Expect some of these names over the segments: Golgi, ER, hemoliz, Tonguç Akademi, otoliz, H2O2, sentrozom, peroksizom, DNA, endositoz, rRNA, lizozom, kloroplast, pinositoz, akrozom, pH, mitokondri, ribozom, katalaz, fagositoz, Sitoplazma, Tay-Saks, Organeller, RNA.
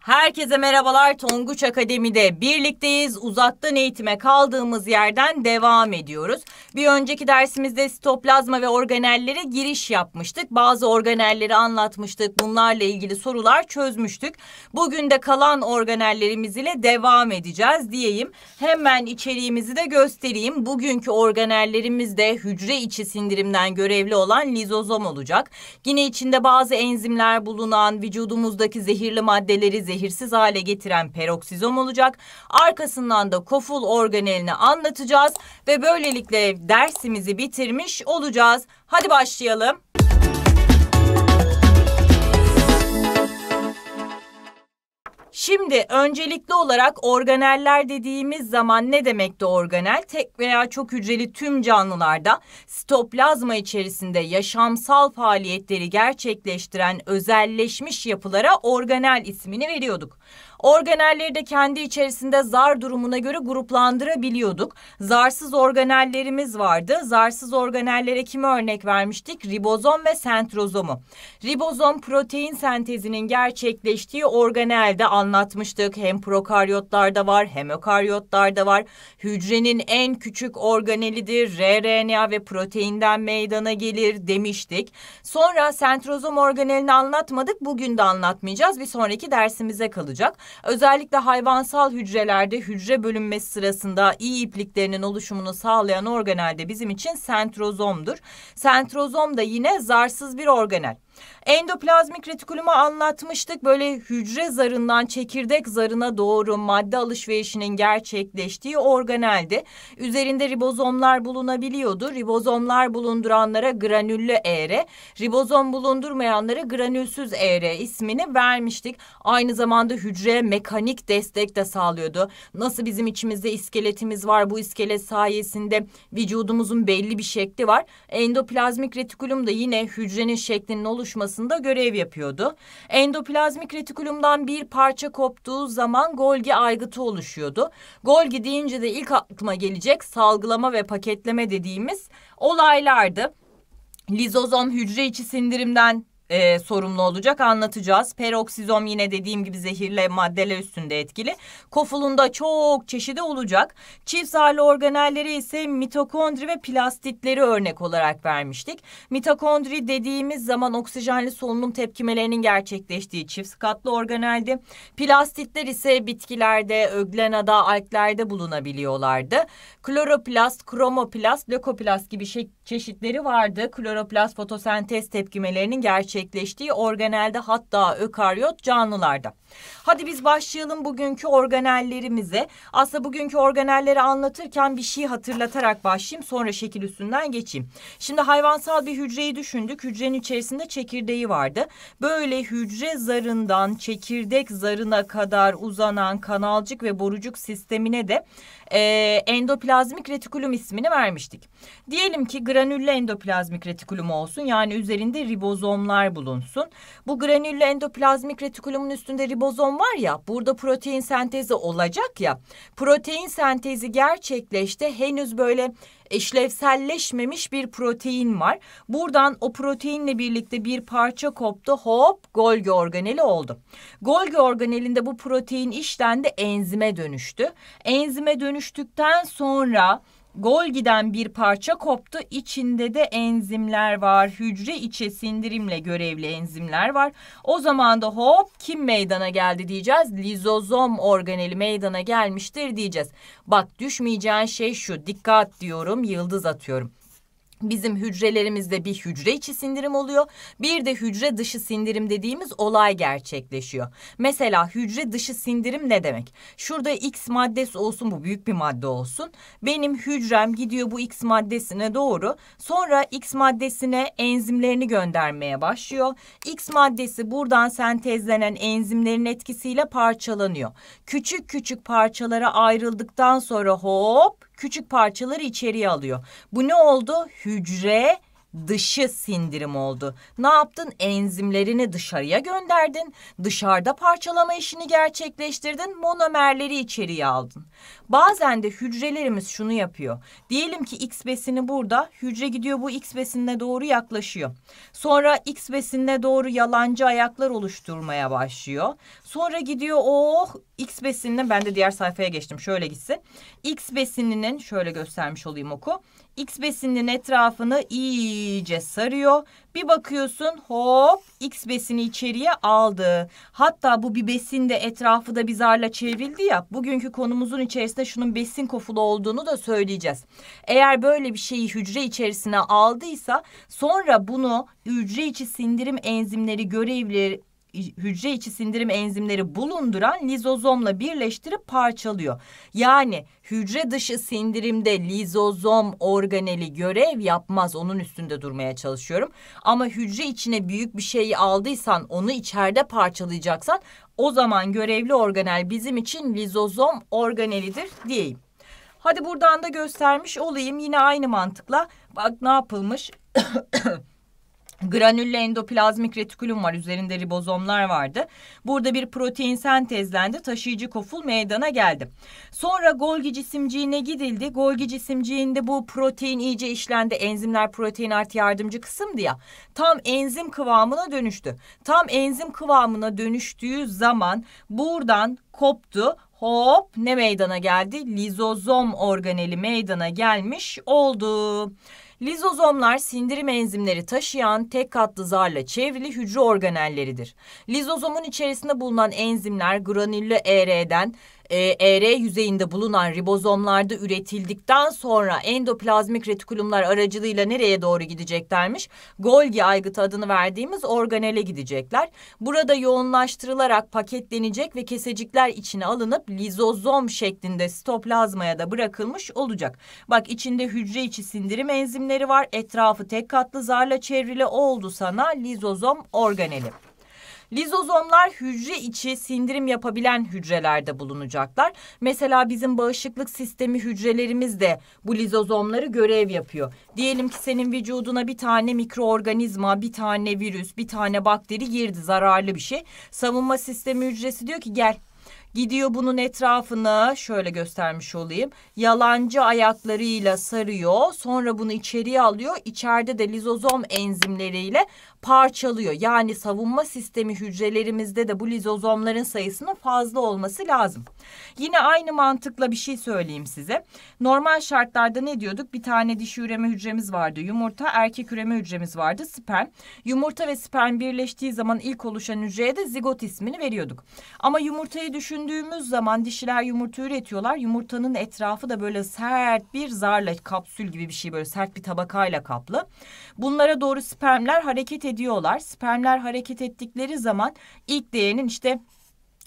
Herkese merhabalar, Tonguç Akademi'de birlikteyiz. Uzaktan eğitime kaldığımız yerden devam ediyoruz. Bir önceki dersimizde sitoplazma ve organellere giriş yapmıştık. Bazı organelleri anlatmıştık. Bunlarla ilgili sorular çözmüştük. Bugün de kalan organellerimiz ile devam edeceğiz diyeyim. Hemen içeriğimizi de göstereyim. Bugünkü organellerimiz de hücre içi sindirimden görevli olan lizozom olacak. Yine içinde bazı enzimler bulunan, vücudumuzdaki zehirli maddeleri zehirsiz hale getiren peroksizom olacak. Arkasından da koful organelini anlatacağız ve böylelikle dersimizi bitirmiş olacağız. Hadi başlayalım. Şimdi öncelikli olarak organeller dediğimiz zaman ne demekti organel? Tek veya çok hücreli tüm canlılarda sitoplazma içerisinde yaşamsal faaliyetleri gerçekleştiren özelleşmiş yapılara organel ismini veriyorduk. Organelleri de kendi içerisinde zar durumuna göre gruplandırabiliyorduk. Zarsız organellerimiz vardı. Zarsız organellere kime örnek vermiştik? Ribozom ve sentrozomu. Ribozom protein sentezinin gerçekleştiği organelde anlatmıştık. Hem prokaryotlarda var hem ökaryotlarda var. Hücrenin en küçük organelidir. rRNA ve proteinden meydana gelir demiştik. Sonra sentrozom organelini anlatmadık. Bugün de anlatmayacağız. Bir sonraki dersimize kalacak. Özellikle hayvansal hücrelerde hücre bölünmesi sırasında iyi ipliklerinin oluşumunu sağlayan organel de bizim için sentrozomdur. Sentrozom da yine zarsız bir organel. Endoplazmik retikulumu anlatmıştık. Böyle hücre zarından çekirdek zarına doğru madde alışverişinin gerçekleştiği organeldi. Üzerinde ribozomlar bulunabiliyordu. Ribozomlar bulunduranlara granüllü ER, ribozom bulundurmayanlara granülsüz ER ismini vermiştik. Aynı zamanda hücreye mekanik destek de sağlıyordu. Nasıl bizim içimizde iskeletimiz var, bu iskelet sayesinde vücudumuzun belli bir şekli var. Endoplazmik retikulum da yine hücrenin şeklinin oluşmasında görev yapıyordu. Endoplazmik retikulumdan bir parça koptuğu zaman Golgi aygıtı oluşuyordu. Golgi deyince de ilk aklıma gelecek salgılama ve paketleme dediğimiz olaylardı. Lizozom hücre içi sindirimden sorumlu olacak, anlatacağız. Peroksizom yine dediğim gibi zehirli maddeler üstünde etkili. Kofulunda çok çeşidi olacak. Çift zarlı organelleri ise mitokondri ve plastitleri örnek olarak vermiştik. Mitokondri dediğimiz zaman oksijenli solunum tepkimelerinin gerçekleştiği çift katlı organeldi. Plastitler ise bitkilerde, öglenada, alglerde bulunabiliyorlardı. Kloroplast, kromoplast, lökoplast gibi çeşitleri vardı. Kloroplast fotosentez tepkimelerinin gerçekleştiği organelde, hatta ökaryot canlılarda. Hadi biz başlayalım bugünkü organellerimize. Aslında bugünkü organelleri anlatırken bir şey hatırlatarak başlayayım, sonra şekil üstünden geçeyim. Şimdi hayvansal bir hücreyi düşündük. Hücrenin içerisinde çekirdeği vardı. Böyle hücre zarından çekirdek zarına kadar uzanan kanalcık ve borucuk sistemine de endoplazmik retikulum ismini vermiştik. Diyelim ki granüllü endoplazmik retikulum olsun, yani üzerinde ribozomlar bulunsun. Bu granüllü endoplazmik retikulumun üstünde ribozom var ya, burada protein sentezi olacak ya. Protein sentezi gerçekleşti, henüz böyle işlevselleşmemiş bir protein var. Buradan o proteinle birlikte bir parça koptu, hop Golgi organeli oldu. Golgi organelinde bu protein işlendi, enzime dönüştü. Enzime dönüştükten sonra Golgi'den bir parça koptu. İçinde de enzimler var. Hücre içi sindirimle görevli enzimler var. O zaman da hop kim meydana geldi diyeceğiz. Lizozom organeli meydana gelmiştir diyeceğiz. Bak, düşmeyeceğin şey şu. Dikkat diyorum, yıldız atıyorum. Bizim hücrelerimizde bir hücre içi sindirim oluyor. Bir de hücre dışı sindirim dediğimiz olay gerçekleşiyor. Mesela hücre dışı sindirim ne demek? Şurada X maddesi olsun, bu büyük bir madde olsun. Benim hücrem gidiyor bu X maddesine doğru. Sonra X maddesine enzimlerini göndermeye başlıyor. X maddesi buradan sentezlenen enzimlerin etkisiyle parçalanıyor. Küçük küçük parçalara ayrıldıktan sonra hop küçük parçaları içeriye alıyor. Bu ne oldu? Hücre dışı sindirim oldu. Ne yaptın? Enzimlerini dışarıya gönderdin. Dışarıda parçalama işini gerçekleştirdin. Monomerleri içeriye aldın. Bazen de hücrelerimiz şunu yapıyor. Diyelim ki X besini burada. Hücre gidiyor bu X besinine doğru yaklaşıyor. Sonra X besinine doğru yalancı ayaklar oluşturmaya başlıyor. Sonra gidiyor X besinine, ben de diğer sayfaya geçtim. Şöyle gitsin. X besininin, şöyle göstermiş olayım oku. X besininin etrafını iyice sarıyor. Bir bakıyorsun hop X besini içeriye aldı. Hatta bu bir besin de etrafı da bir zarla çevrildi ya. Bugünkü konumuzun içerisinde şunun besin kofulu olduğunu da söyleyeceğiz. Eğer böyle bir şeyi hücre içerisine aldıysa sonra bunu hücre içi sindirim enzimleri görevleri, hücre içi sindirim enzimleri bulunduran lizozomla birleştirip parçalıyor. Yani hücre dışı sindirimde lizozom organeli görev yapmaz. Onun üstünde durmaya çalışıyorum. Ama hücre içine büyük bir şeyi aldıysan, onu içeride parçalayacaksan, o zaman görevli organel bizim için lizozom organelidir diyeyim. Hadi buradan da göstermiş olayım. Yine aynı mantıkla bak ne yapılmış. Granüllü endoplazmik retikülüm var. Üzerinde ribozomlar vardı. Burada bir protein sentezlendi. Taşıyıcı koful meydana geldi. Sonra Golgi cisimciğine gidildi. Golgi cisimciğinde bu protein iyice işlendi. Enzimler protein artı yardımcı kısımdı ya. Tam enzim kıvamına dönüştü. Tam enzim kıvamına dönüştüğü zaman buradan koptu. Hop ne meydana geldi? Lizozom organeli meydana gelmiş oldu. Lizozomlar sindirim enzimleri taşıyan tek katlı zarla çevrili hücre organelleridir. Lizozomun içerisinde bulunan enzimler granüllü ER'den ER yüzeyinde bulunan ribozomlarda üretildikten sonra endoplazmik retikulumlar aracılığıyla nereye doğru gideceklermiş? Golgi aygıtı adını verdiğimiz organele gidecekler. Burada yoğunlaştırılarak paketlenecek ve kesecikler içine alınıp lizozom şeklinde sitoplazmaya da bırakılmış olacak. Bak içinde hücre içi sindirim enzimleri var. Etrafı tek katlı zarla çevrili oldu sana lizozom organeli. Lizozomlar hücre içi sindirim yapabilen hücrelerde bulunacaklar. Mesela bizim bağışıklık sistemi hücrelerimiz de bu lizozomları görev yapıyor. Diyelim ki senin vücuduna bir tane mikroorganizma, bir tane virüs, bir tane bakteri girdi, zararlı bir şey. Savunma sistemi hücresi diyor ki gel. Gidiyor bunun etrafını şöyle göstermiş olayım. Yalancı ayaklarıyla sarıyor. Sonra bunu içeriye alıyor. İçeride de lizozom enzimleriyle parçalıyor. Yani savunma sistemi hücrelerimizde de bu lizozomların sayısının fazla olması lazım. Yine aynı mantıkla bir şey söyleyeyim size. Normal şartlarda ne diyorduk? Bir tane dişi üreme hücremiz vardı. Yumurta, erkek üreme hücremiz vardı. Sperm. Yumurta ve sperm birleştiği zaman ilk oluşan hücreye de zigot ismini veriyorduk. Ama yumurtayı düşündüğümüz zaman dişiler yumurta üretiyorlar. Yumurtanın etrafı da böyle sert bir zarla, kapsül gibi bir şey, böyle sert bir tabakayla kaplı. Bunlara doğru spermler hareket ediyorlar. Spermler hareket ettikleri zaman ilk değenin işte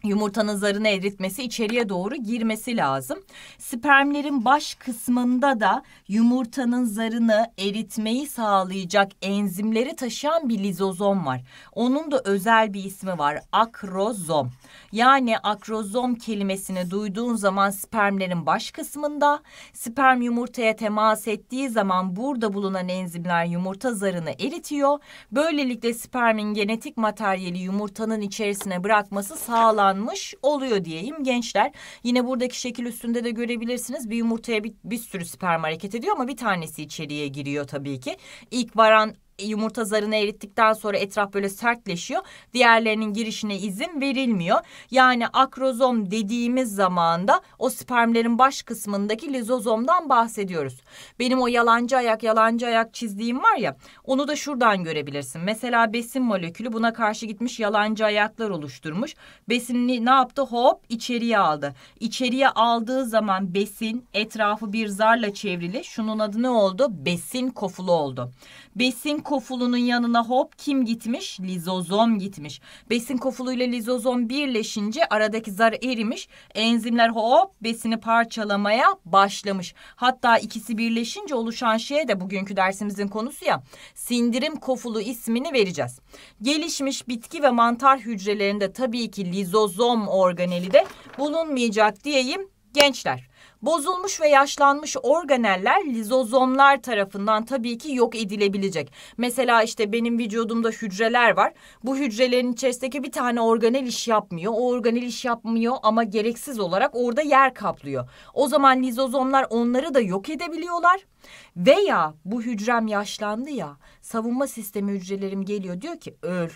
yumurtanın zarını eritmesi, içeriye doğru girmesi lazım. Spermlerin baş kısmında da yumurtanın zarını eritmeyi sağlayacak enzimleri taşıyan bir lizozom var. Onun da özel bir ismi var. Akrozom. Yani akrozom kelimesini duyduğun zaman spermlerin baş kısmında, sperm yumurtaya temas ettiği zaman burada bulunan enzimler yumurta zarını eritiyor. Böylelikle spermin genetik materyali yumurtanın içerisine bırakması sağlanıyor oluyor diyeyim gençler. Yine buradaki şekil üstünde de görebilirsiniz. Bir yumurtaya bir sürü sperm hareket ediyor ama bir tanesi içeriye giriyor tabii ki. İlk varan yumurta zarını erittikten sonra etraf böyle sertleşiyor. Diğerlerinin girişine izin verilmiyor. Yani akrozom dediğimiz zaman da o spermlerin baş kısmındaki lizozomdan bahsediyoruz. Benim o yalancı ayak çizdiğim var ya, onu da şuradan görebilirsin. Mesela besin molekülü buna karşı gitmiş, yalancı ayaklar oluşturmuş. Besinini ne yaptı? Hop içeriye aldı. İçeriye aldığı zaman besin etrafı bir zarla çevrili. Şunun adı ne oldu? Besin kofulu oldu. Besin kofulunun yanına hop kim gitmiş? Lizozom gitmiş. Besin kofuluyla lizozom birleşince aradaki zar erimiş. Enzimler hop besini parçalamaya başlamış. Hatta ikisi birleşince oluşan şeye de bugünkü dersimizin konusu ya, sindirim kofulu ismini vereceğiz. Gelişmiş bitki ve mantar hücrelerinde tabii ki lizozom organeli de bulunmayacak diyeyim. Gençler, bozulmuş ve yaşlanmış organeller lizozomlar tarafından tabii ki yok edilebilecek. Mesela işte benim vücudumda hücreler var. Bu hücrelerin içerisindeki bir tane organel iş yapmıyor. O organel iş yapmıyor ama gereksiz olarak orada yer kaplıyor. O zaman lizozomlar onları da yok edebiliyorlar. Veya bu hücrem yaşlandı ya, savunma sistemi hücrelerim geliyor diyor ki öl.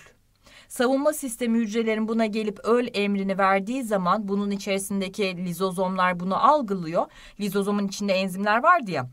Savunma sistemi hücrelerin buna gelip öl emrini verdiği zaman bunun içerisindeki lizozomlar bunu algılıyor. Lizozomun içinde enzimler vardı ya.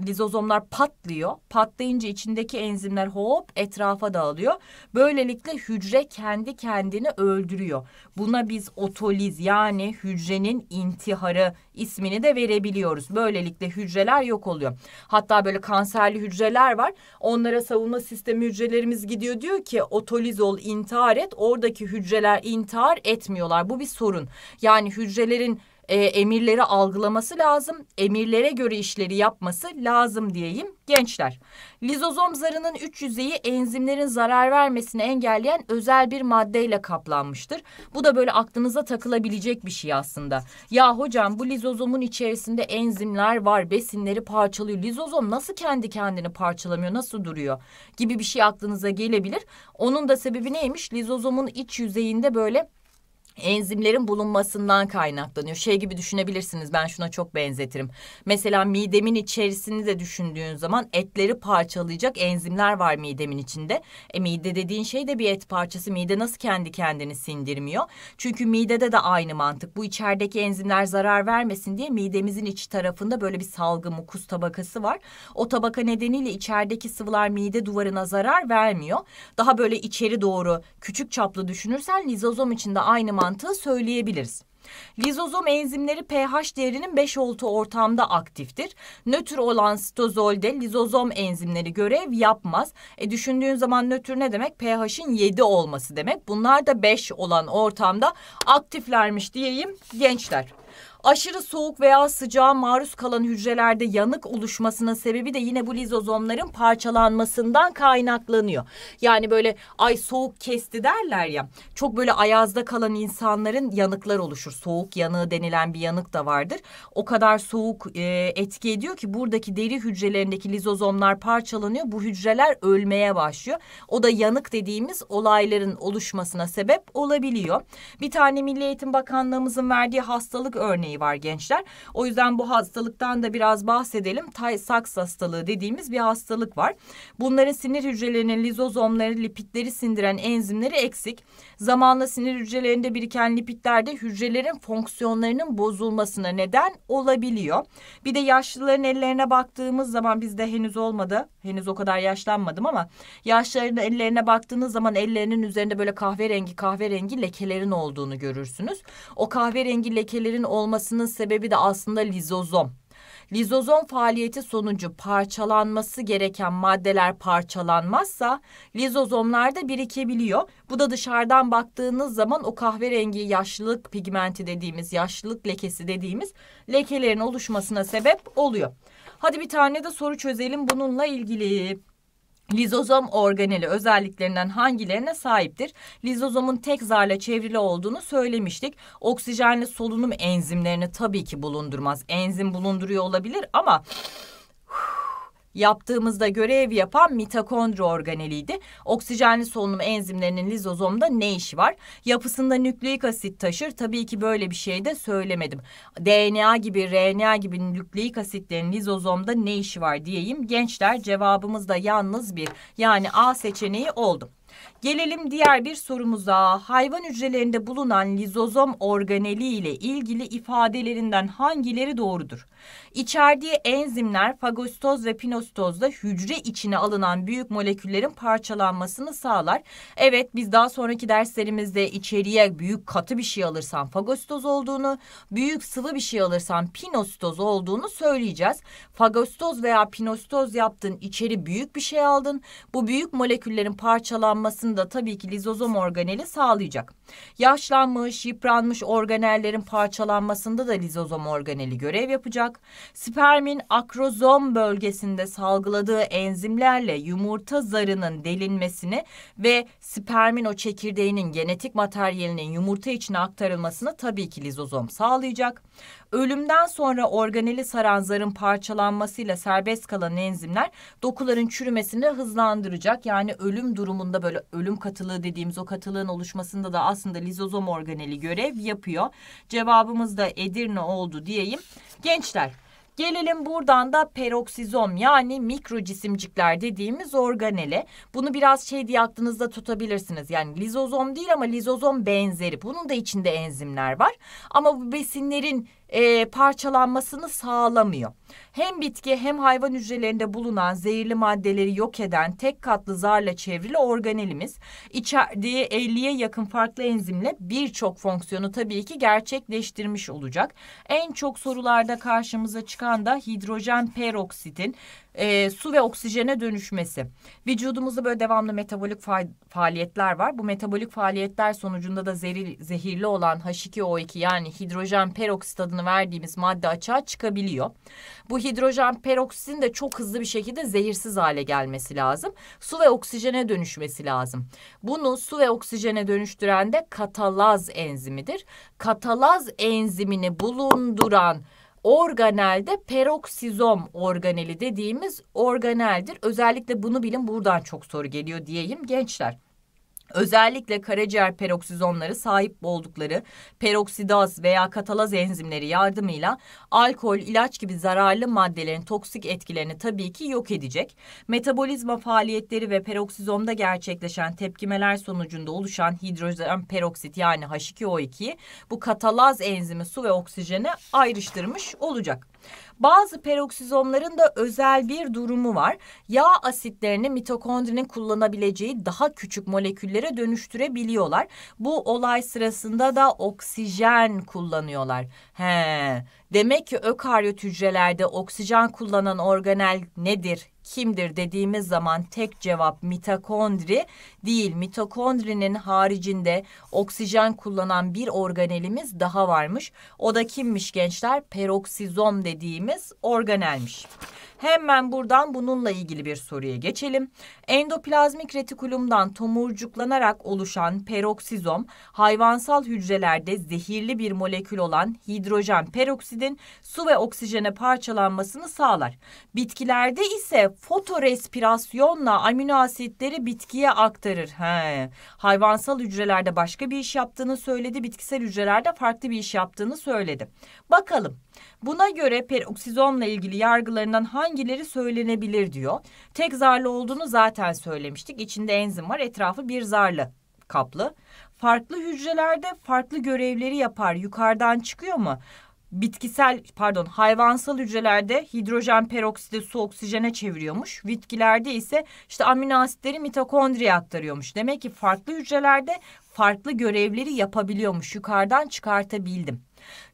Lizozomlar patlıyor. Patlayınca içindeki enzimler hop etrafa dağılıyor. Böylelikle hücre kendi kendini öldürüyor. Buna biz otoliz, yani hücrenin intiharı ismini de verebiliyoruz. Böylelikle hücreler yok oluyor. Hatta böyle kanserli hücreler var. Onlara savunma sistemi hücrelerimiz gidiyor, diyor ki otoliz ol, intihar et. Oradaki hücreler intihar etmiyorlar. Bu bir sorun. Yani hücrelerin emirleri algılaması lazım. Emirlere göre işleri yapması lazım diyeyim gençler. Lizozom zarının üç yüzeyi enzimlerin zarar vermesini engelleyen özel bir maddeyle kaplanmıştır. Bu da böyle aklınıza takılabilecek bir şey aslında. Ya hocam, bu lizozomun içerisinde enzimler var, besinleri parçalıyor. Lizozom nasıl kendi kendini parçalamıyor, nasıl duruyor gibi bir şey aklınıza gelebilir. Onun da sebebi neymiş? Lizozomun iç yüzeyinde böyle enzimlerin bulunmasından kaynaklanıyor. Şey gibi düşünebilirsiniz, ben şuna çok benzetirim. Mesela midemin içerisini de düşündüğün zaman etleri parçalayacak enzimler var midemin içinde. Mide dediğin şey de bir et parçası. Mide nasıl kendi kendini sindirmiyor? Çünkü midede de aynı mantık. Bu içerideki enzimler zarar vermesin diye midemizin iç tarafında böyle bir salgı mukus tabakası var. O tabaka nedeniyle içerideki sıvılar mide duvarına zarar vermiyor. Daha böyle içeri doğru küçük çaplı düşünürsen lizozom içinde aynı mantığı söyleyebiliriz. Lizozom enzimleri pH değerinin 5 olduğu ortamda aktiftir. Nötr olan sitozolde lizozom enzimleri görev yapmaz. Düşündüğün zaman nötr ne demek? pH'in 7 olması demek. Bunlar da 5 olan ortamda aktiflermiş diyeyim gençler. Aşırı soğuk veya sıcağa maruz kalan hücrelerde yanık oluşmasının sebebi de yine bu lizozomların parçalanmasından kaynaklanıyor. Yani böyle ay soğuk kesti derler ya, çok böyle ayazda kalan insanların yanıklar oluşur. Soğuk yanığı denilen bir yanık da vardır. O kadar soğuk etki ediyor ki buradaki deri hücrelerindeki lizozomlar parçalanıyor. Bu hücreler ölmeye başlıyor. O da yanık dediğimiz olayların oluşmasına sebep olabiliyor. Bir tane Milli Eğitim Bakanlığımızın verdiği hastalık örneği var gençler. O yüzden bu hastalıktan da biraz bahsedelim. Tay-Saks hastalığı dediğimiz bir hastalık var. Bunların sinir hücrelerinin lizozomları, lipidleri sindiren enzimleri eksik. Zamanla sinir hücrelerinde biriken lipidler de hücrelerin fonksiyonlarının bozulmasına neden olabiliyor. Bir de yaşlıların ellerine baktığımız zaman, bizde henüz olmadı, henüz o kadar yaşlanmadım ama yaşlıların ellerine baktığınız zaman ellerinin üzerinde böyle kahverengi lekelerin olduğunu görürsünüz. O kahverengi lekelerin olmasının sebebi de aslında lizozom. Lizozom faaliyeti sonucu parçalanması gereken maddeler parçalanmazsa lizozomlarda birikebiliyor. Bu da dışarıdan baktığınız zaman o kahverengi yaşlılık pigmenti dediğimiz, yaşlılık lekesi dediğimiz lekelerin oluşmasına sebep oluyor. Hadi bir tane de soru çözelim bununla ilgili. Lizozom organeli özelliklerinden hangilerine sahiptir? Lizozomun tek zarla çevrili olduğunu söylemiştik. Oksijenli solunum enzimlerini tabii ki bulundurmaz. Enzim bulunduruyor olabilir ama yaptığımızda görev yapan mitokondri organeliydi. Oksijenli solunum enzimlerinin lizozomda ne işi var? Yapısında nükleik asit taşır. Tabii ki böyle bir şey de söylemedim. DNA gibi, RNA gibi nükleik asitlerin lizozomda ne işi var diyeyim gençler. Cevabımız da yalnız bir. Yani A seçeneği oldu. Gelelim diğer bir sorumuza. Hayvan hücrelerinde bulunan lizozom organeli ile ilgili ifadelerinden hangileri doğrudur? İçerdiği enzimler fagositoz ve pinositozda hücre içine alınan büyük moleküllerin parçalanmasını sağlar. Evet, biz daha sonraki derslerimizde içeriye büyük katı bir şey alırsan fagositoz olduğunu, büyük sıvı bir şey alırsan pinositoz olduğunu söyleyeceğiz. Fagositoz veya pinositoz yaptın, içeri büyük bir şey aldın. Bu büyük moleküllerin parçalanmasını yaşlanmasını da tabii ki lizozom organeli sağlayacak. Yaşlanmış, yıpranmış organellerin parçalanmasında da lizozom organeli görev yapacak. Spermin akrozom bölgesinde salgıladığı enzimlerle yumurta zarının delinmesini ve spermin o çekirdeğinin genetik materyalinin yumurta içine aktarılmasını tabii ki lizozom sağlayacak. Ölümden sonra organeli saran zarın parçalanmasıyla serbest kalan enzimler dokuların çürümesini hızlandıracak. Yani ölüm durumunda böyle ölüm katılığı dediğimiz o katılığın oluşmasında da aslında lizozom organeli görev yapıyor. Cevabımız da Edirne oldu diyeyim. Gençler, gelelim buradan da peroksizom yani mikro cisimcikler dediğimiz organele. Bunu biraz şey diye aklınızda tutabilirsiniz. Yani lizozom değil ama lizozom benzeri. Bunun da içinde enzimler var. Ama bu besinlerin parçalanmasını sağlamıyor. Hem bitki hem hayvan hücrelerinde bulunan zehirli maddeleri yok eden tek katlı zarla çevrili organelimiz içerdiği 50'ye yakın farklı enzimle birçok fonksiyonu tabii ki gerçekleştirmiş olacak. En çok sorularda karşımıza çıkan da hidrojen peroksitin su ve oksijene dönüşmesi. Vücudumuzda böyle devamlı metabolik faaliyetler var. Bu metabolik faaliyetler sonucunda da zehirli olan H2O2 yani hidrojen peroksit adını verdiğimiz madde açığa çıkabiliyor. Bu hidrojen peroksitin de çok hızlı bir şekilde zehirsiz hale gelmesi lazım. Su ve oksijene dönüşmesi lazım. Bunu su ve oksijene dönüştüren de katalaz enzimidir. Katalaz enzimini bulunduran organelde peroksizom organeli dediğimiz organeldir. Özellikle bunu bilin, buradan çok soru geliyor diyeyim gençler. Özellikle karaciğer peroksizomları sahip oldukları peroksidaz veya katalaz enzimleri yardımıyla alkol, ilaç gibi zararlı maddelerin toksik etkilerini tabii ki yok edecek. Metabolizma faaliyetleri ve peroksizomda gerçekleşen tepkimeler sonucunda oluşan hidrojen peroksit yani H2O2'yi bu katalaz enzimi su ve oksijene ayrıştırmış olacak. Bazı peroksizomların da özel bir durumu var. Yağ asitlerini mitokondrinin kullanabileceği daha küçük moleküllere dönüştürebiliyorlar. Bu olay sırasında da oksijen kullanıyorlar. Demek ki ökaryot hücrelerde oksijen kullanan organel nedir, kimdir dediğimiz zaman tek cevap mitokondri değil. Mitokondrinin haricinde oksijen kullanan bir organelimiz daha varmış. O da kimmiş gençler? Peroksizom dediğimiz organelmiş. Hemen buradan bununla ilgili bir soruya geçelim. Endoplazmik retikulumdan tomurcuklanarak oluşan peroksizom, hayvansal hücrelerde zehirli bir molekül olan hidrojen peroksidin su ve oksijene parçalanmasını sağlar. Bitkilerde ise fotorespirasyonla amino asitleri bitkiye aktarır. Hayvansal hücrelerde başka bir iş yaptığını söyledi, bitkisel hücrelerde farklı bir iş yaptığını söyledi. Bakalım. Buna göre peroksizomla ilgili yargılarından hangileri söylenebilir diyor. Tek zarlı olduğunu zaten söylemiştik. İçinde enzim var, etrafı bir zarlı kaplı. Farklı hücrelerde farklı görevleri yapar. Yukarıdan çıkıyor mu? Hayvansal hücrelerde hidrojen peroksidi su oksijene çeviriyormuş. Bitkilerde ise işte amino asitleri mitokondriye aktarıyormuş. Demek ki farklı hücrelerde farklı görevleri yapabiliyormuş. Yukarıdan çıkartabildim.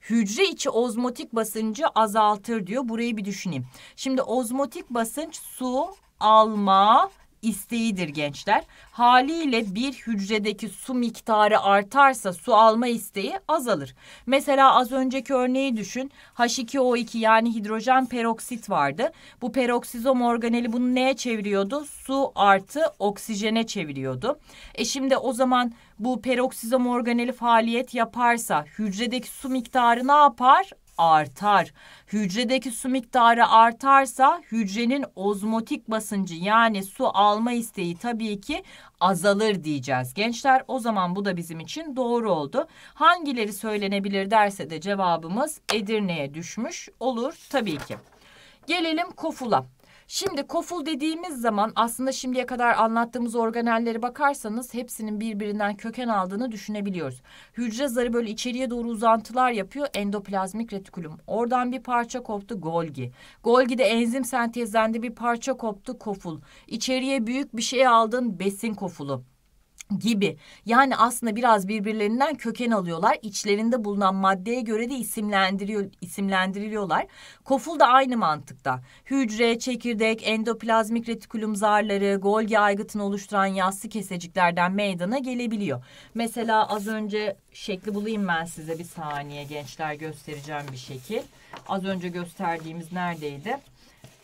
Hücre içi ozmotik basıncı azaltır diyor. Burayı bir düşüneyim. Şimdi ozmotik basınç su alma isteğidir gençler. Haliyle bir hücredeki su miktarı artarsa su alma isteği azalır. Mesela az önceki örneği düşün. H2O2 yani hidrojen peroksit vardı. Bu peroksizom organeli bunu neye çeviriyordu? Su artı oksijene çeviriyordu. Şimdi o zaman bu peroksizom organeli faaliyet yaparsa hücredeki su miktarı ne yapar? Artar. Hücredeki su miktarı artarsa hücrenin ozmotik basıncı yani su alma isteği tabii ki azalır diyeceğiz gençler. O zaman bu da bizim için doğru oldu. Hangileri söylenebilir derse de cevabımız Edirne'ye düşmüş olur tabii ki. Gelelim kofula. Şimdi koful dediğimiz zaman aslında şimdiye kadar anlattığımız organellere bakarsanız hepsinin birbirinden köken aldığını düşünebiliyoruz. Hücre zarı böyle içeriye doğru uzantılar yapıyor. Endoplazmik retikulum. Oradan bir parça koptu Golgi. Golgi'de enzim sentezlendi, bir parça koptu koful. İçeriye büyük bir şey aldın, besin kofulu. gibi. Yani aslında biraz birbirlerinden köken alıyorlar. İçlerinde bulunan maddeye göre de isimlendiriliyorlar. Koful da aynı mantıkta. Hücre, çekirdek, endoplazmik retikulum zarları, Golgi aygıtını oluşturan yassı keseciklerden meydana gelebiliyor. Mesela az önce şekli bulayım ben size bir saniye gençler, göstereceğim bir şekil. Az önce gösterdiğimiz neredeydi?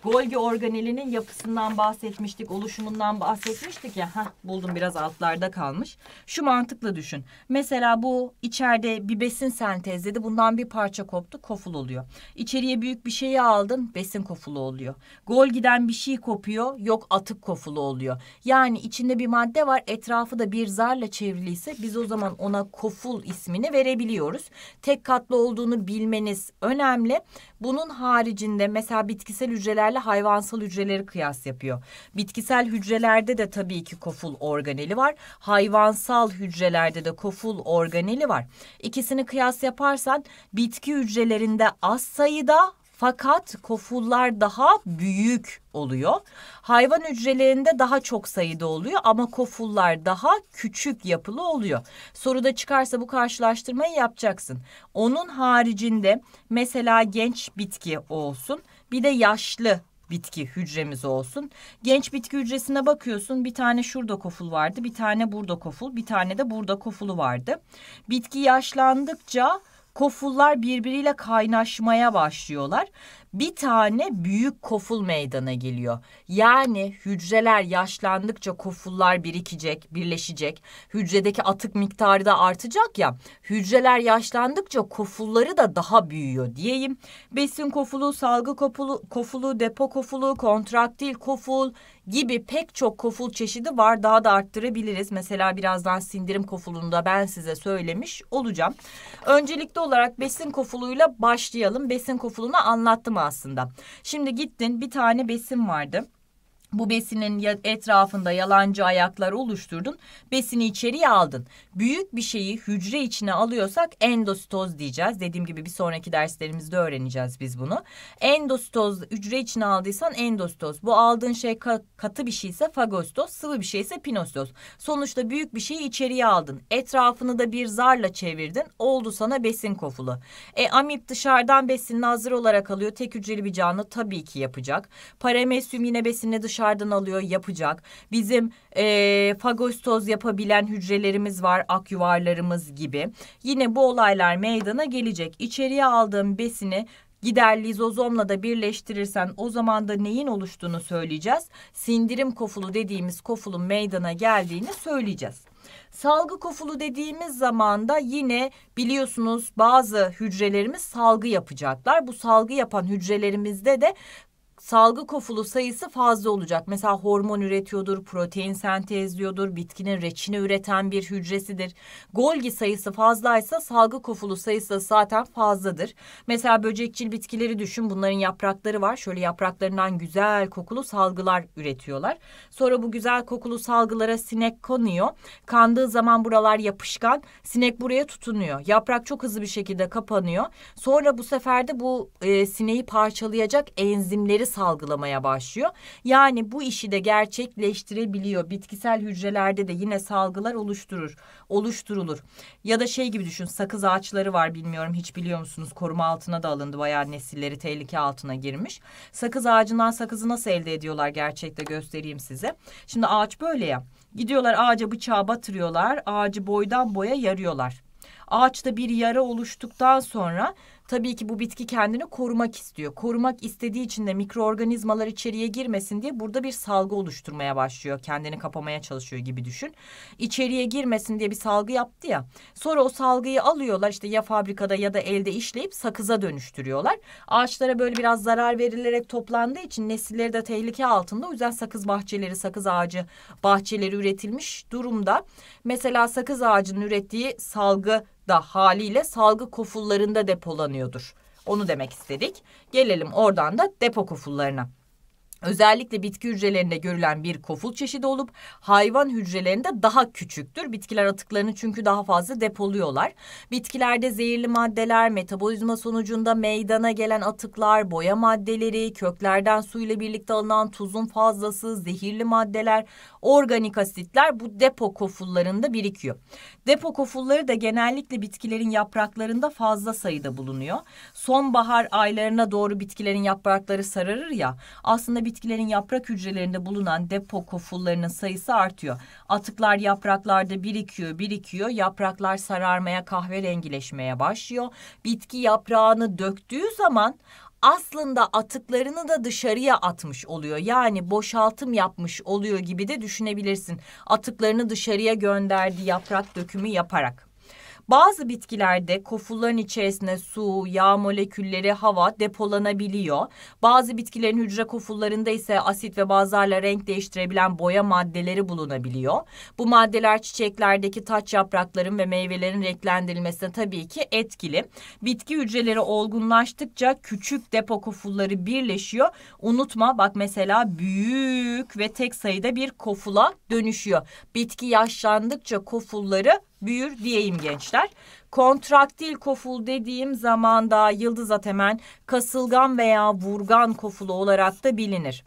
Golgi organelinin yapısından bahsetmiştik, oluşumundan bahsetmiştik ya. Heh, buldum, biraz altlarda kalmış. Şu mantıkla düşün. Mesela bu içeride bir besin sentezledi. Bundan bir parça koptu, koful oluyor. İçeriye büyük bir şeyi aldın, besin kofulu oluyor. Golgi'den bir şey kopuyor, yok atık kofulu oluyor. Yani içinde bir madde var, etrafı da bir zarla çevriliyse biz o zaman ona koful ismini verebiliyoruz. Tek katlı olduğunu bilmeniz önemli. Bunun haricinde mesela bitkisel hücreler hayvansal hücreleri kıyas yapıyor. Bitkisel hücrelerde de tabii ki koful organeli var. Hayvansal hücrelerde de koful organeli var. İkisini kıyas yaparsan bitki hücrelerinde az sayıda, fakat kofullar daha büyük oluyor. Hayvan hücrelerinde daha çok sayıda oluyor ama kofullar daha küçük yapılı oluyor. Soruda çıkarsa bu karşılaştırmayı yapacaksın. Onun haricinde mesela genç bitki olsun, bir de yaşlı bitki hücremiz olsun. Genç bitki hücresine bakıyorsun, bir tane şurada koful vardı, bir tane burada koful, bir tane de burada kofulu vardı. Bitki yaşlandıkça kofullar birbiriyle kaynaşmaya başlıyorlar. Bir tane büyük koful meydana geliyor. Yani hücreler yaşlandıkça kofullar birikecek, birleşecek. Hücredeki atık miktarı da artacak ya. Hücreler yaşlandıkça kofulları da daha büyüyor diyeyim. Besin kofulu, salgı kofulu, depo kofulu, kontraktil koful gibi pek çok koful çeşidi var. Daha da arttırabiliriz. Mesela birazdan sindirim kofulunu da ben size söylemiş olacağım. Öncelikli olarak besin kofuluyla başlayalım. Besin kofulunu anlattım aslında. Şimdi gittin, bir tane besin vardı. Bu besinin etrafında yalancı ayaklar oluşturdun. Besini içeriye aldın. Büyük bir şeyi hücre içine alıyorsak endositoz diyeceğiz. Dediğim gibi bir sonraki derslerimizde öğreneceğiz biz bunu. Endositoz, hücre içine aldıysan endositoz. Bu aldığın şey katı bir şeyse fagositoz, sıvı bir şeyse pinostoz. Sonuçta büyük bir şeyi içeriye aldın. Etrafını da bir zarla çevirdin. Oldu sana besin kofulu. Amip dışarıdan besinini hazır olarak alıyor. Tek hücreli bir canlı, tabii ki yapacak. Paramesyum yine besinini dışarıdan alıyor, yapacak. Bizim fagositoz yapabilen hücrelerimiz var, ak yuvarlarımız gibi. Yine bu olaylar meydana gelecek. İçeriye aldığım besini gider lizozomla da birleştirirsen o zaman da neyin oluştuğunu söyleyeceğiz. Sindirim kofulu dediğimiz kofulun meydana geldiğini söyleyeceğiz. Salgı kofulu dediğimiz zaman da yine biliyorsunuz bazı hücrelerimiz salgı yapacaklar. Bu salgı yapan hücrelerimizde de salgı kofulu sayısı fazla olacak. Mesela hormon üretiyordur, protein sentezliyordur, bitkinin reçine üreten bir hücresidir. Golgi sayısı fazlaysa salgı kofulu sayısı da zaten fazladır. Mesela böcekçil bitkileri düşün. Bunların yaprakları var. Şöyle yapraklarından güzel kokulu salgılar üretiyorlar. Sonra bu güzel kokulu salgılara sinek konuyor. Kandığı zaman buralar yapışkan. Sinek buraya tutunuyor. Yaprak çok hızlı bir şekilde kapanıyor. Sonra bu sefer de bu sineği parçalayacak enzimleri salgılamaya başlıyor. Yani bu işi de gerçekleştirebiliyor. Bitkisel hücrelerde de yine salgılar oluşturulur. Ya da şey gibi düşün, sakız ağaçları var, bilmiyorum hiç biliyor musunuz? Koruma altına da alındı, bayağı nesilleri tehlike altına girmiş. Sakız ağacından sakızı nasıl elde ediyorlar gerçekte göstereyim size. Şimdi ağaç böyle ya. Gidiyorlar ağaca bıçağı batırıyorlar. Ağacı boydan boya yarıyorlar. Ağaçta bir yara oluştuktan sonra tabii ki bu bitki kendini korumak istiyor. Korumak istediği için de mikroorganizmalar içeriye girmesin diye burada bir salgı oluşturmaya başlıyor. Kendini kapamaya çalışıyor gibi düşün. İçeriye girmesin diye bir salgı yaptı ya. Sonra o salgıyı alıyorlar işte ya fabrikada ya da elde işleyip sakıza dönüştürüyorlar. Ağaçlara böyle biraz zarar verilerek toplandığı için nesilleri de tehlike altında. O yüzden sakız bahçeleri, sakız ağacı bahçeleri üretilmiş durumda. Mesela sakız ağacının ürettiği salgı da haliyle salgı kofullarında depolanıyordur. Onu demek istedik. Gelelim oradan da depo kofullarına. Özellikle bitki hücrelerinde görülen bir koful çeşidi olup hayvan hücrelerinde daha küçüktür. Bitkiler atıklarını çünkü daha fazla depoluyorlar. Bitkilerde zehirli maddeler, metabolizma sonucunda meydana gelen atıklar, boya maddeleri, köklerden su ile birlikte alınan tuzun fazlası, zehirli maddeler, organik asitler bu depo kofullarında birikiyor. Depo kofulları da genellikle bitkilerin yapraklarında fazla sayıda bulunuyor. Sonbahar aylarına doğru bitkilerin yaprakları sararır ya, aslında bitkilerin yaprak hücrelerinde bulunan depo kofullarının sayısı artıyor. Atıklar yapraklarda birikiyor. Yapraklar sararmaya, kahverengileşmeye başlıyor. Bitki yaprağını döktüğü zaman aslında atıklarını da dışarıya atmış oluyor. Yani boşaltım yapmış oluyor gibi de düşünebilirsin. Atıklarını dışarıya gönderdi yaprak dökümü yaparak. Bazı bitkilerde kofulların içerisine su, yağ molekülleri, hava depolanabiliyor. Bazı bitkilerin hücre kofullarında ise asit ve bazlarla renk değiştirebilen boya maddeleri bulunabiliyor. Bu maddeler çiçeklerdeki taç yaprakların ve meyvelerin renklendirilmesine tabii ki etkili. Bitki hücreleri olgunlaştıkça küçük depo kofulları birleşiyor. Unutma bak, mesela büyük ve tek sayıda bir kofula dönüşüyor. Bitki yaşlandıkça kofulları büyür diyeyim gençler. Kontraktil koful dediğim zaman da yıldız atemen, kasılgan veya vurgan kofulu olarak da bilinir.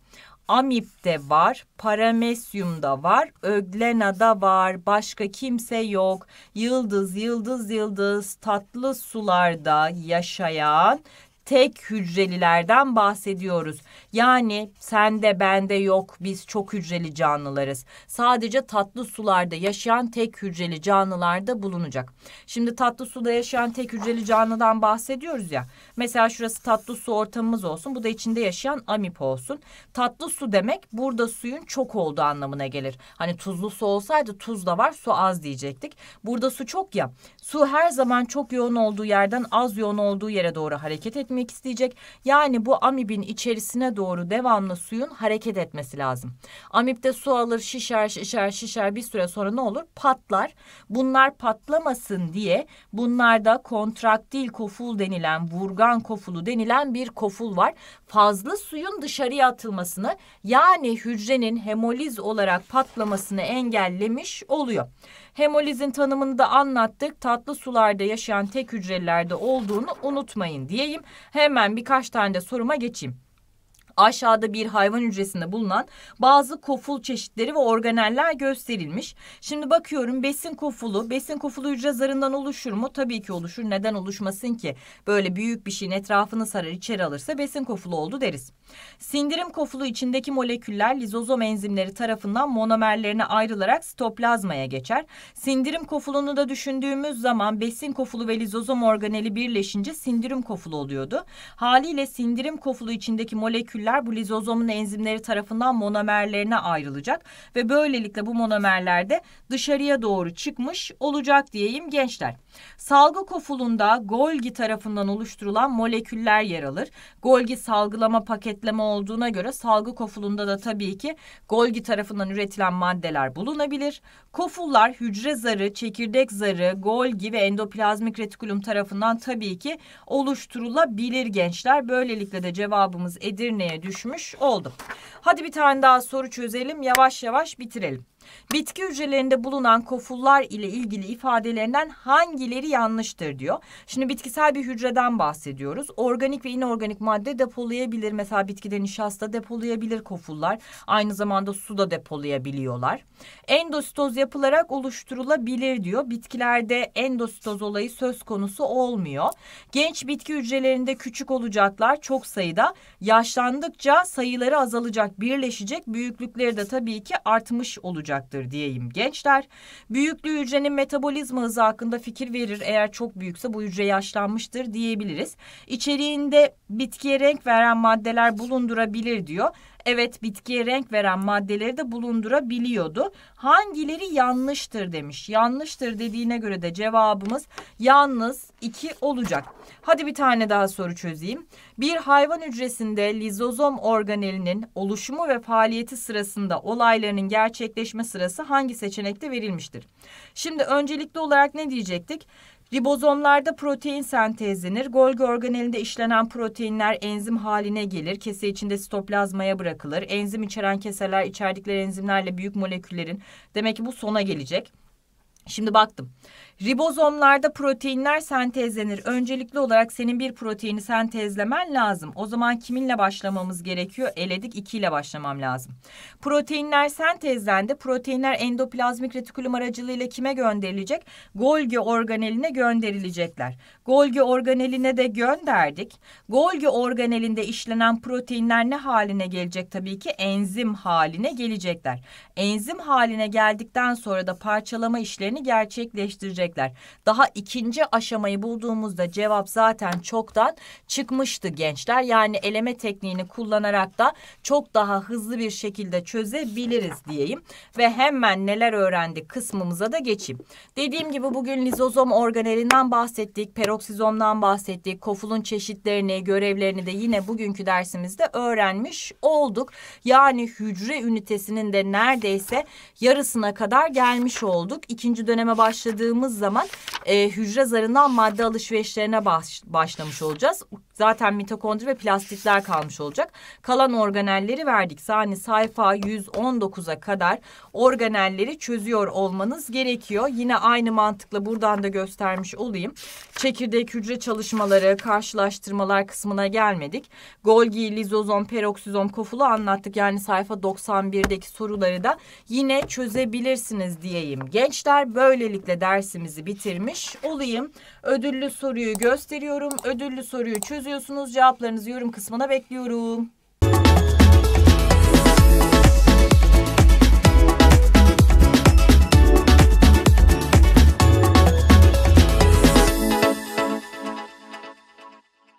Amip'te var, paramesyumda var, öglenada var, başka kimse yok. Yıldız, yıldız, yıldız, tatlı sularda yaşayan tek hücrelilerden bahsediyoruz. Yani sende bende yok, biz çok hücreli canlılarız. Sadece tatlı sularda yaşayan tek hücreli canlılarda bulunacak. Şimdi tatlı suda yaşayan tek hücreli canlıdan bahsediyoruz ya. Mesela şurası tatlı su ortamımız olsun. Bu da içinde yaşayan amip olsun. Tatlı su demek burada suyun çok olduğu anlamına gelir. Hani tuzlu su olsaydı tuz da var, su az diyecektik. Burada su çok ya. Su her zaman çok yoğun olduğu yerden az yoğun olduğu yere doğru hareket etmektedir. İsteyecek. Yani bu amibin içerisine doğru devamlı suyun hareket etmesi lazım. Amip de su alır, şişer, bir süre sonra ne olur? Patlar. Bunlar patlamasın diye bunlarda kontraktil koful denilen, vurgan kofulu denilen bir koful var. Fazla suyun dışarıya atılmasını, yani hücrenin hemoliz olarak patlamasını engellemiş oluyor. Hemolizin tanımını da anlattık. Tatlı sularda yaşayan tek hücrelilerde olduğunu unutmayın diyeyim. Hemen birkaç tane de soruma geçeyim. Aşağıda bir hayvan hücresinde bulunan bazı koful çeşitleri ve organeller gösterilmiş. Şimdi bakıyorum, besin kofulu. Besin kofulu hücre zarından oluşur mu? Tabii ki oluşur. Neden oluşmasın ki? Böyle büyük bir şeyin etrafını sarar, içeri alırsa besin kofulu oldu deriz. Sindirim kofulu içindeki moleküller lizozom enzimleri tarafından monomerlerine ayrılarak sitoplazmaya geçer. Sindirim kofulunu da düşündüğümüz zaman besin kofulu ve lizozom organeli birleşince sindirim kofulu oluyordu. Haliyle sindirim kofulu içindeki moleküller bu lizozomun enzimleri tarafından monomerlerine ayrılacak ve böylelikle bu monomerler de dışarıya doğru çıkmış olacak diyeyim gençler. Salgı kofulunda Golgi tarafından oluşturulan moleküller yer alır. Golgi salgılama, paketleme olduğuna göre salgı kofulunda da tabii ki Golgi tarafından üretilen maddeler bulunabilir. Kofullar hücre zarı, çekirdek zarı, Golgi ve endoplazmik retikulum tarafından tabii ki oluşturulabilir gençler. Böylelikle de cevabımız Edirne'ye düşmüş oldu. Hadi bir tane daha soru çözelim. Yavaş yavaş bitirelim. Bitki hücrelerinde bulunan kofullar ile ilgili ifadelerinden hangileri yanlıştır diyor. Şimdi bitkisel bir hücreden bahsediyoruz. Organik ve inorganik madde depolayabilir. Mesela bitkiden nişasta depolayabilir kofullar. Aynı zamanda su da depolayabiliyorlar. Endositoz yapılarak oluşturulabilir diyor. Bitkilerde endositoz olayı söz konusu olmuyor. Genç bitki hücrelerinde küçük olacaklar çok sayıda. Yaşlandıkça sayıları azalacak, birleşecek. Büyüklükleri de tabii ki artmış olacak diyeyim gençler. Büyüklüğü hücrenin metabolizma hızı hakkında fikir verir. Eğer çok büyükse bu hücre yaşlanmıştır diyebiliriz. İçeriğinde bitkiye renk veren maddeler bulundurabilir diyor. Evet, bitkiye renk veren maddeleri de bulundurabiliyordu. Hangileri yanlıştır demiş. Yanlıştır dediğine göre de cevabımız yalnız 2 olacak. Hadi bir tane daha soru çözeyim. Bir hayvan hücresinde lizozom organelinin oluşumu ve faaliyeti sırasında olaylarının gerçekleşme sırası hangi seçenekte verilmiştir? Şimdi öncelikli olarak ne diyecektik? Ribozomlarda protein sentezlenir. Golgi organelinde işlenen proteinler enzim haline gelir. Kese içinde sitoplazmaya bırakılır. Enzim içeren keseler içerdikleri enzimlerle büyük moleküllerin, demek ki bu sona gelecek. Şimdi baktım. Ribozomlarda proteinler sentezlenir. Öncelikli olarak senin bir proteini sentezlemen lazım. O zaman kiminle başlamamız gerekiyor? Eledik, 2 ile başlamam lazım. Proteinler sentezlendi. Proteinler endoplazmik retikulum aracılığıyla kime gönderilecek? Golgi organeline gönderilecekler. Golgi organeline de gönderdik. Golgi organelinde işlenen proteinler ne haline gelecek? Tabii ki enzim haline gelecekler. Enzim haline geldikten sonra da parçalama işlerini gerçekleştirecekler. Daha ikinci aşamayı bulduğumuzda cevap zaten çoktan çıkmıştı gençler. Yani eleme tekniğini kullanarak da çok daha hızlı bir şekilde çözebiliriz diyeyim. Ve hemen neler öğrendik kısmımıza da geçeyim. Dediğim gibi bugün lizozom organelinden bahsettik. Peroksizomdan bahsettik. Kofulun çeşitlerini, görevlerini de yine bugünkü dersimizde öğrenmiş olduk. Yani hücre ünitesinin de neredeyse yarısına kadar gelmiş olduk. İkinci döneme başladığımız zaman hücre zarından madde alışverişlerine başlamış olacağız. Zaten mitokondri ve plastitler kalmış olacak. Kalan organelleri verdik. Yani sayfa 119'a kadar organelleri çözüyor olmanız gerekiyor. Yine aynı mantıkla buradan da göstermiş olayım. Çekirdek hücre çalışmaları, karşılaştırmalar kısmına gelmedik. Golgi, lizozom, peroksizom, kofulu anlattık. Yani sayfa 91'deki soruları da yine çözebilirsiniz diyeyim. Gençler, böylelikle dersimizi bitirmiş olayım. Ödüllü soruyu gösteriyorum. Ödüllü soruyu çözüyorsunuz. Cevaplarınızı yorum kısmına bekliyorum.